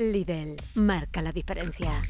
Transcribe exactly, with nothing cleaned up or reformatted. Lidl, marca la diferencia.